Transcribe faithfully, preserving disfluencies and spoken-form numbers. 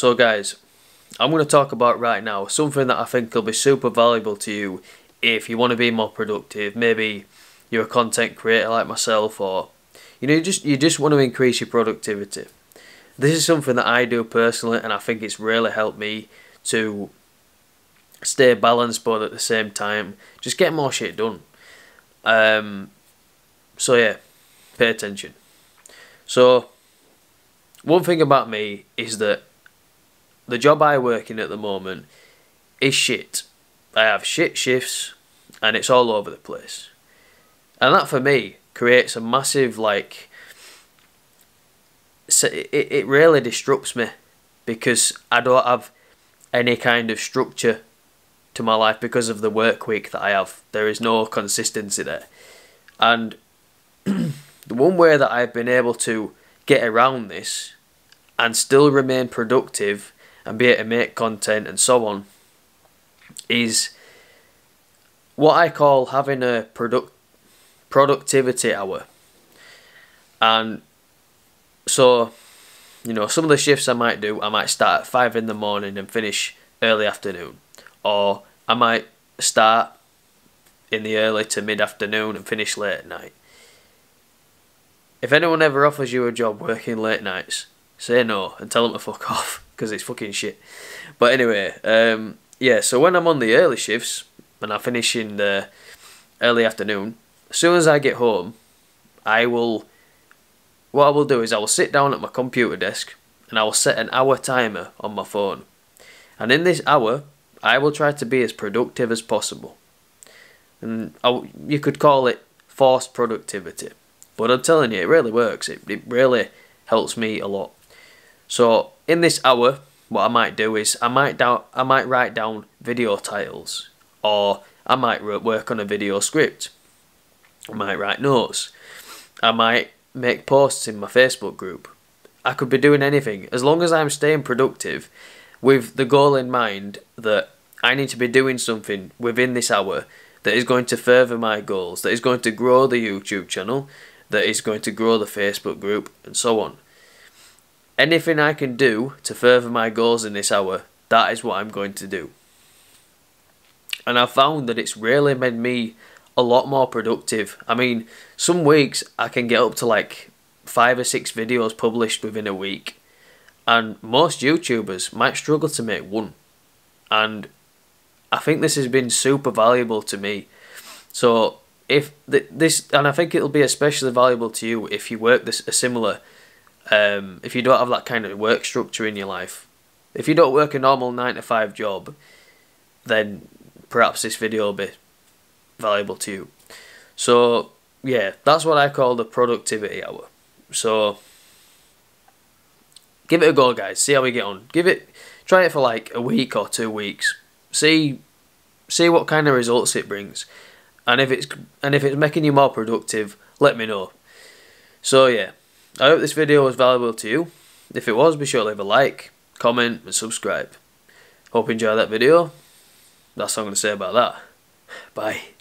So guys, I'm going to talk about right now something that I think will be super valuable to you if you want to be more productive. Maybe you're a content creator like myself, or you know, you just you just want to increase your productivity. This is something that I do personally, and I think it's really helped me to stay balanced, but at the same time, just get more shit done. Um, so yeah, pay attention. So one thing about me is that the job I work in at the moment is shit. I have shit shifts, and it's all over the place. And that for me creates a massive, like, it, it really disrupts me, because I don't have any kind of structure to my life because of the work week that I have. There is no consistency there. And the one way that I've been able to get around this and still remain productive and be able to make content and so on is what I call having a product productivity hour. And so, you know, some of the shifts I might do, I might start at five in the morning and finish early afternoon, or I might start in the early to mid afternoon and finish late at night. If anyone ever offers you a job working late nights, say no and tell them to fuck off, because it's fucking shit. But anyway, um, yeah, so when I'm on the early shifts and I finish in the early afternoon, as soon as I get home, I will, what I will do is I will sit down at my computer desk and I will set an hour timer on my phone. And in this hour, I will try to be as productive as possible. And I, you could call it forced productivity. But I'm telling you, it really works. It, it really helps me a lot. So in this hour, what I might do is I might down, I might write down video titles, or I might work on a video script. I might write notes. I might make posts in my Facebook group. I could be doing anything, as long as I'm staying productive with the goal in mind that I need to be doing something within this hour that is going to further my goals, that is going to grow the YouTube channel, that is going to grow the Facebook group, and so on. Anything I can do to further my goals in this hour, that is what I'm going to do. And I've found that it's really made me a lot more productive. I mean, some weeks I can get up to like five or six videos published within a week, and most YouTubers might struggle to make one. And I think this has been super valuable to me. So if th this, and I think it'll be especially valuable to you if you work this a similar, um, if you don't have that kind of work structure in your life. If you don't work a normal nine to five job, then perhaps this video will be valuable to you. So yeah, that's what I call the productivity hour. So give it a go, guys. See how we get on. Give it, try it for like a week or two weeks. See, see what kind of results it brings. And if it's and if it's making you more productive, let me know. So yeah, I hope this video was valuable to you. If it was, be sure to leave a like, comment, and subscribe. Hope you enjoyed that video. That's all I'm gonna say about that. Bye.